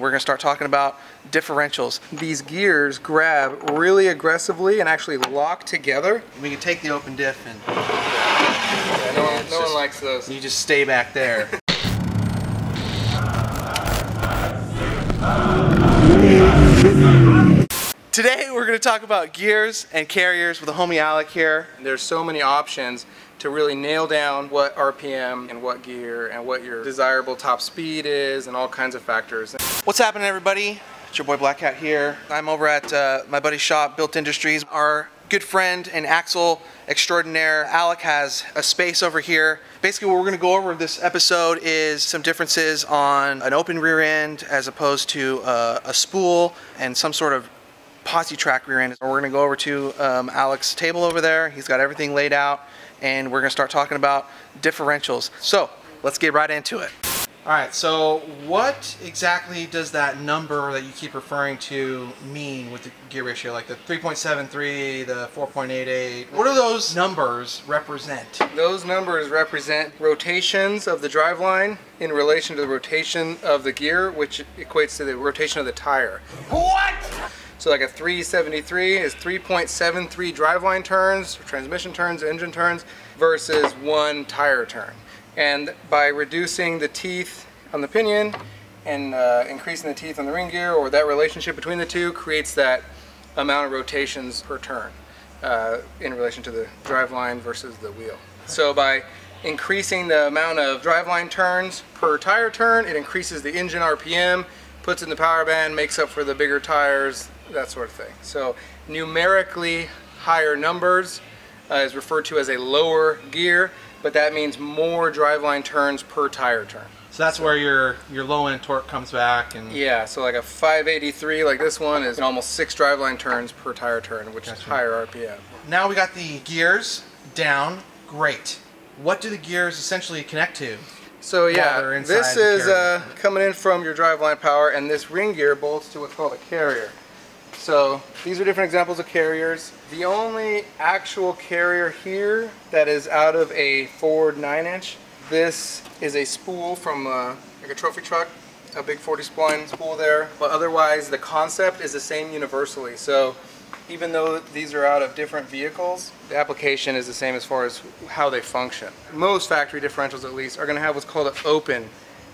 We're gonna start talking about differentials. These gears grab really aggressively and actually lock together. We can take the open diff and... Yeah, no one likes those. You just stay back there. Today we're going to talk about gears and carriers with the homie Alec here. There's so many options to really nail down what RPM and what gear and what your desirable top speed is and all kinds of factors. What's happening, everybody? It's your boy Black Hat here. I'm over at my buddy's shop, Built Industries. Our good friend and axle extraordinaire Alec has a space over here. Basically what we're going to go over this episode is some differences on an open rear end as opposed to a spool and some sort of Posi-traction rear end. We're going to go over to Alec's table over there. He's got everything laid out and we're going to start talking about differentials. So let's get right into it. All right, so what exactly does that number that you keep referring to mean with the gear ratio, like the 3.73, the 4.88? What do those numbers represent? Those numbers represent rotations of the driveline in relation to the rotation of the gear, which equates to the rotation of the tire. What? So like a 373 is 3.73 driveline turns, transmission turns, engine turns, versus one tire turn. And by reducing the teeth on the pinion and increasing the teeth on the ring gear, or that relationship between the two, creates that amount of rotations per turn in relation to the driveline versus the wheel. So by increasing the amount of driveline turns per tire turn, it increases the engine RPM, puts in the power band, makes up for the bigger tires, that sort of thing. So numerically higher numbers is referred to as a lower gear, but that means more driveline turns per tire turn. So that's where your low end torque comes back. And yeah, so like a 583 like this one is almost 6 driveline turns per tire turn, which is higher RPM. Now we got the gears down, great. What do the gears essentially connect to? So yeah, this is coming in from your driveline power, and this ring gear bolts to what's called a carrier. So these are different examples of carriers. The only actual carrier here that is out of a Ford 9 inch, this is a spool from like a trophy truck, a big 40 spline spool there. But otherwise, the concept is the same universally. So even though these are out of different vehicles, the application is the same as far as how they function. Most factory differentials, at least, are going to have what's called an open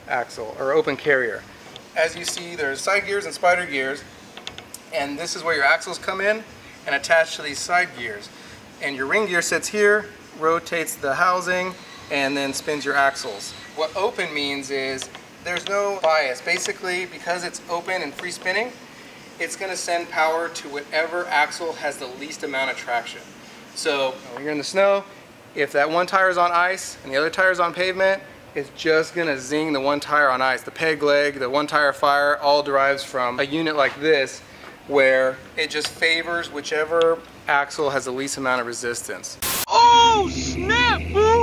axle or open carrier. As you see, there's side gears and spider gears. And this is where your axles come in and attach to these side gears. And your ring gear sits here, rotates the housing, and then spins your axles. What open means is there's no bias. Basically, because it's open and free spinning, it's going to send power to whatever axle has the least amount of traction. So when you're in the snow, if that one tire is on ice and the other tire is on pavement, it's just going to zing the one tire on ice. The peg leg, the one tire fire, all derives from a unit like this, where it just favors whichever axle has the least amount of resistance. Oh snap, boo!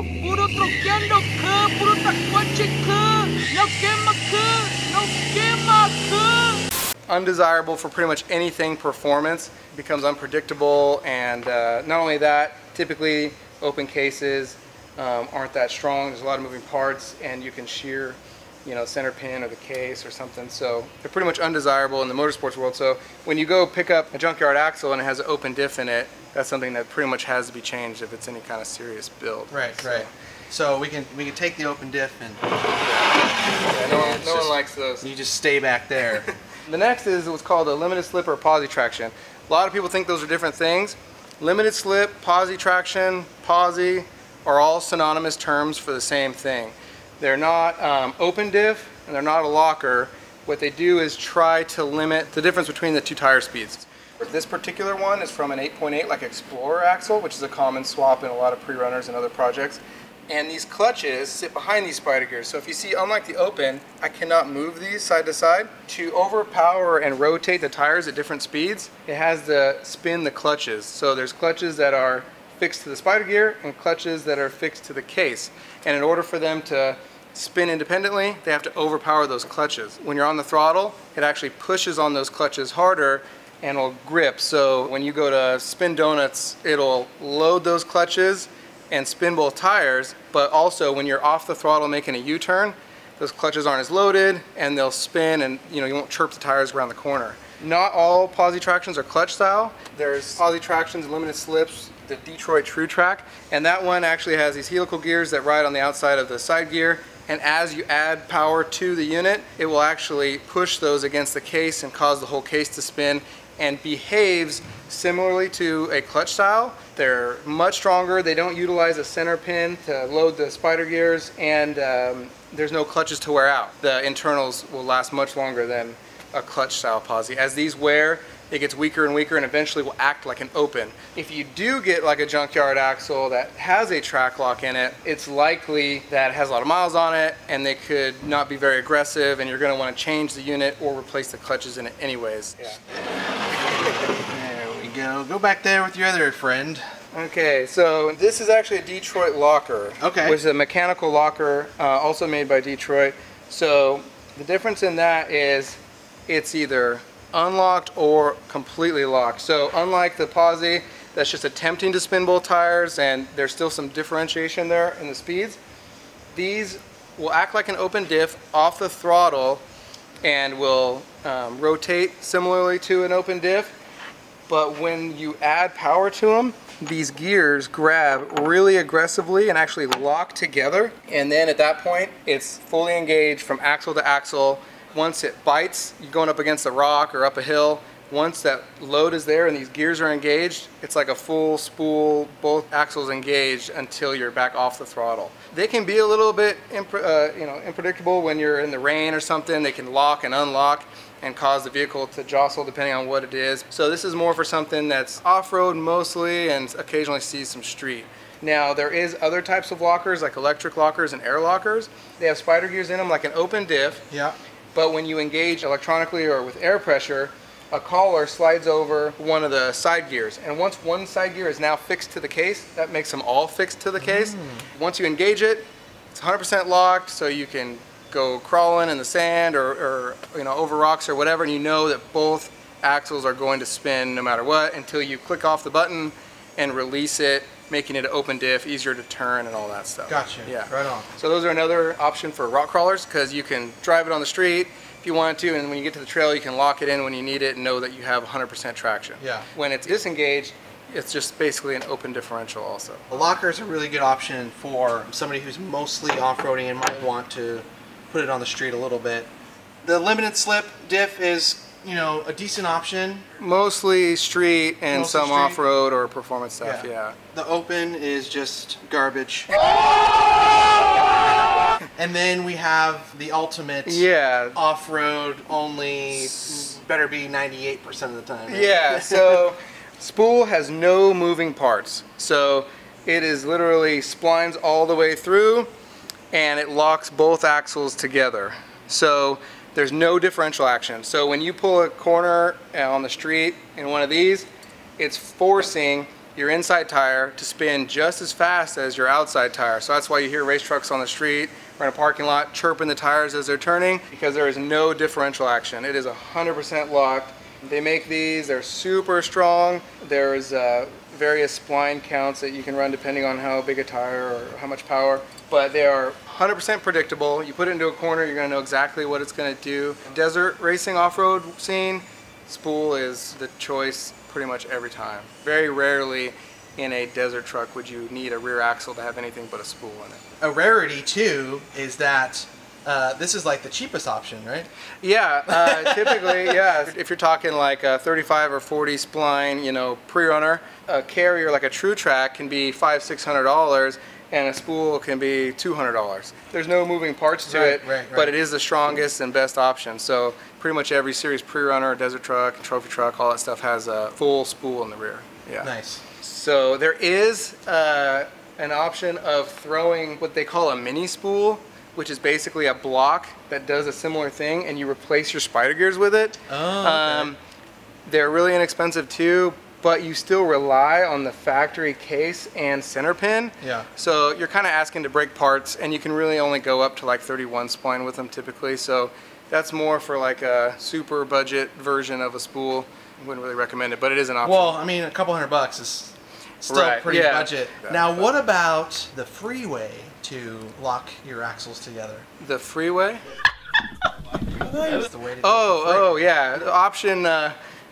Undesirable for pretty much anything performance. It becomes unpredictable, and not only that, typically open cases aren't that strong. There's a lot of moving parts, and you can shear, you know, center pin or the case or something. So they're pretty much undesirable in the motorsports world. So when you go pick up a junkyard axle and it has an open diff in it, that's something that pretty much has to be changed if it's any kind of serious build. Right, so, right. So we can take the open diff and... Yeah, no one likes those. You just stay back there. The next is what's called a limited slip or posi-traction. A lot of people think those are different things. Limited slip, posi-traction, posi are all synonymous terms for the same thing. They're not open diff and they're not a locker. What they do is try to limit the difference between the two tire speeds. This particular one is from an 8.8 like Explorer axle, which is a common swap in a lot of pre-runners and other projects. And these clutches sit behind these spider gears. So if you see, unlike the open, I cannot move these side to side. To overpower and rotate the tires at different speeds, it has to spin the clutches. So there's clutches that are fixed to the spider gear and clutches that are fixed to the case. And in order for them to spin independently, they have to overpower those clutches. When you're on the throttle, it actually pushes on those clutches harder and will grip. So when you go to spin donuts, it'll load those clutches and spin both tires. But also when you're off the throttle making a U-turn, those clutches aren't as loaded and they'll spin, and you know, you won't chirp the tires around the corner. Not all Posi-tractions are clutch style. There's Posi-tractions, limited slips, the Detroit True Track, and that one actually has these helical gears that ride on the outside of the side gear, and as you add power to the unit, it will actually push those against the case and cause the whole case to spin, and behaves similarly to a clutch style. They're much stronger, they don't utilize a center pin to load the spider gears, and there's no clutches to wear out. The internals will last much longer than a clutch style Posi. As these wear, it gets weaker and weaker and eventually will act like an open. If you do get like a junkyard axle that has a track lock in it, it's likely that it has a lot of miles on it and they could not be very aggressive, and you're going to want to change the unit or replace the clutches in it anyways. Yeah. There we go. Go back there with your other friend. Okay, so this is actually a Detroit locker. Okay. Which is a mechanical locker, also made by Detroit. So the difference in that is it's either unlocked or completely locked. So unlike the Posi that's just attempting to spin both tires and there's still some differentiation there in the speeds, these will act like an open diff off the throttle and will rotate similarly to an open diff. But when you add power to them, these gears grab really aggressively and actually lock together, and then at that point it's fully engaged from axle to axle. Once it bites, you're going up against a rock or up a hill. Once that load is there and these gears are engaged, it's like a full spool, both axles engaged until you're back off the throttle. They can be a little bit unpredictable when you're in the rain or something. They can lock and unlock and cause the vehicle to jostle depending on what it is. So this is more for something that's off-road mostly and occasionally sees some street. Now there is other types of lockers like electric lockers and air lockers. They have spider gears in them like an open diff. Yeah. But when you engage electronically or with air pressure, a collar slides over one of the side gears. And once one side gear is now fixed to the case, that makes them all fixed to the case. Once you engage it, it's 100% locked, so you can go crawling in the sand or over rocks or whatever, and you know that both axles are going to spin no matter what until you click off the button and release it, making it an open diff, easier to turn and all that stuff. Gotcha, yeah. Right on. So those are another option for rock crawlers, because you can drive it on the street if you wanted to, and when you get to the trail you can lock it in when you need it and know that you have 100% traction. Yeah. When it's disengaged, it's just basically an open differential also. A locker is a really good option for somebody who's mostly off-roading and might want to put it on the street a little bit. The limited slip diff is a decent option. Mostly street and mostly some off-road or performance stuff, yeah. The open is just garbage. And then we have the ultimate off-road only, better be 98% of the time. Right? Yeah, so spool has no moving parts. So it is literally splines all the way through and it locks both axles together. So there's no differential action. So when you pull a corner on the street in one of these, it's forcing your inside tire to spin just as fast as your outside tire. So that's why you hear race trucks on the street or in a parking lot chirping the tires as they're turning, because there is no differential action. It is 100% locked. They make these, they're super strong. There's various spline counts that you can run depending on how big a tire or how much power, but they are 100% predictable. You put it into a corner, you're going to know exactly what it's going to do. Desert racing off-road scene, spool is the choice pretty much every time. Very rarely in a desert truck would you need a rear axle to have anything but a spool in it. A rarity too is that this is like the cheapest option, right? Yeah, typically, yeah. If you're talking like a 35 or 40 spline, pre-runner, a carrier like a True Track can be $500–$600, and a spool can be $200. There's no moving parts to it, but it is the strongest and best option. So pretty much every series pre-runner, desert truck, trophy truck, all that stuff has a full spool in the rear. Yeah. Nice. So there is an option of throwing what they call a mini spool, which is basically a block that does a similar thing, and you replace your spider gears with it. Oh, okay. They're really inexpensive too, but you still rely on the factory case and center pin. Yeah. So you're kind of asking to break parts, and you can really only go up to like 31 spline with them typically. So that's more for like a super budget version of a spool. I wouldn't really recommend it, but it is an option. Well, I mean, a couple $100 bucks is still pretty budget. Now, what about the freeway to lock your axles together? The freeway? That's the way to do it. The option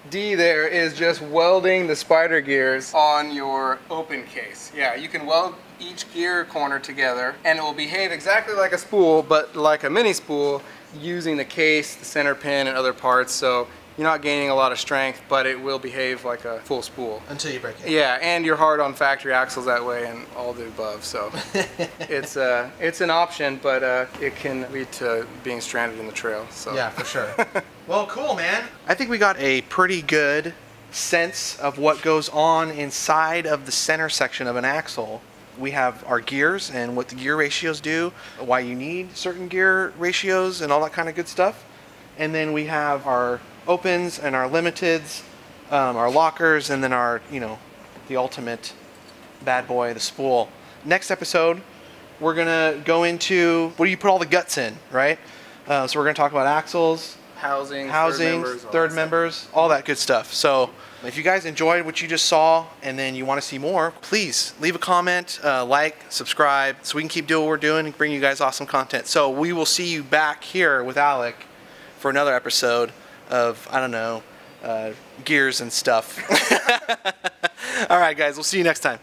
D there is just welding the spider gears on your open case. Yeah, you can weld each gear corner together and it will behave exactly like a spool, but like a mini spool, using the case, the center pin, and other parts. So you're not gaining a lot of strength, but it will behave like a full spool. Until you break it. Yeah, and you're hard on factory axles that way and all the above, so it's an option, but it can lead to being stranded in the trail. So. Yeah, for sure. Well, cool, man. I think we got a pretty good sense of what goes on inside of the center section of an axle. We have our gears and what the gear ratios do, why you need certain gear ratios and all that kind of good stuff. And then we have our opens and our limiteds, our lockers, and then our, you know, the ultimate bad boy, the spool. Next episode, we're gonna go into what do you put all the guts in, right? So we're gonna talk about axles, housing, third members, all that good stuff. So if you guys enjoyed what you just saw and then you want to see more, please leave a comment, like, subscribe, so we can keep doing what we're doing and bring you guys awesome content. So we will see you back here with Alec for another episode of, I don't know, gears and stuff. All right, guys, we'll see you next time.